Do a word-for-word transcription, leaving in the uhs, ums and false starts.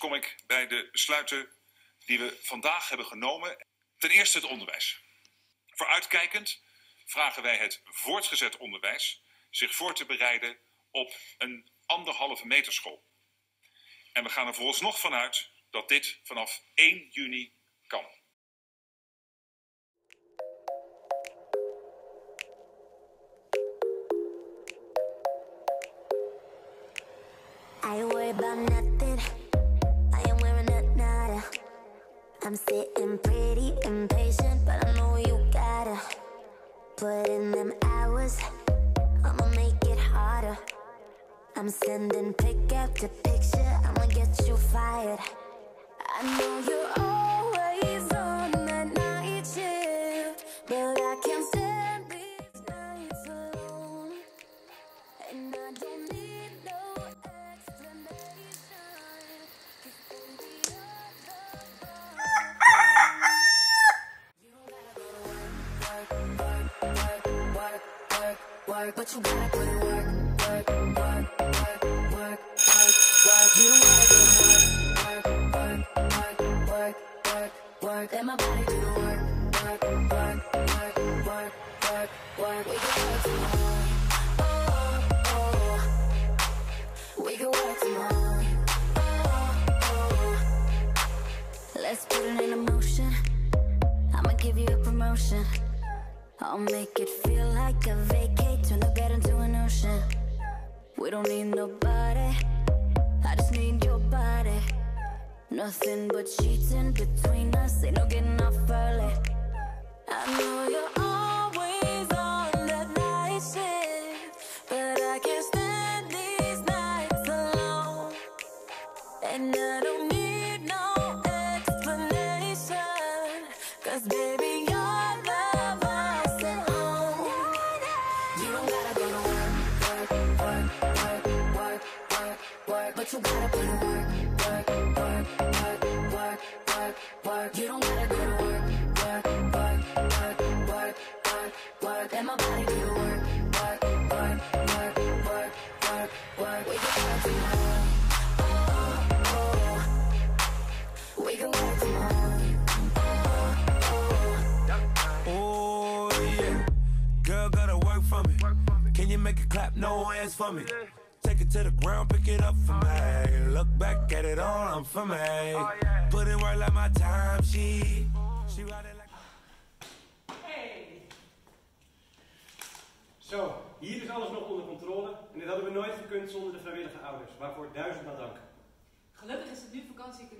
mensen kom ik bij de besluiten die we vandaag hebben genomen. Ten eerste het onderwijs. Vooruitkijkend vragen wij het voortgezet onderwijs zich voor te bereiden op een anderhalve meter school. En we gaan er vooralsnog vanuit dat dit vanaf één juni kan. I worry about nothing, I am wearing a nada. I'm sitting pretty impatient, but I know you gotta put in them hours, I'ma make it harder. I'm sending pick up to picture, I'ma get you fired. I know you're always on the night shift, but I can't stand these nights alone, and I don't need but you gotta put in work, work, work, work, work, work. You don't wanna do work, work, work, work, work, work. Let my body do the work, work, work, work, work, work, work. We can work tomorrow, oh, oh. We can work tomorrow, oh, oh. Let's put it in motion. I'ma give you a promotion. I'll make it feel like a vacate, turn the bed into an ocean. We don't need nobody, I just need your body. Nothing but cheating between us, ain't no getting off early. I know you're always on that night shift, but I can't stand these nights alone, and I don't need no explanation, cause baby you gotta put in work, work, work, work, work, work, work. You don't gotta go to work, work, work, work, work, work, work. Let my body do the work, work, work, work, work, work, work. We can work tomorrow, oh, oh. We can work tomorrow, oh, oh. Oh yeah, girl gotta work for me. Can you make it clap, no hands for me? Take it to the ground, pick it up for me. Look back at it all, I'm for me. Put in work like my time, she She ride it like... Hey! Zo, hier is alles nog onder controle. En dit hadden we nooit gekund zonder de vrijwillige ouders. Waarvoor duizend dank. Gelukkig is het nu vakantie.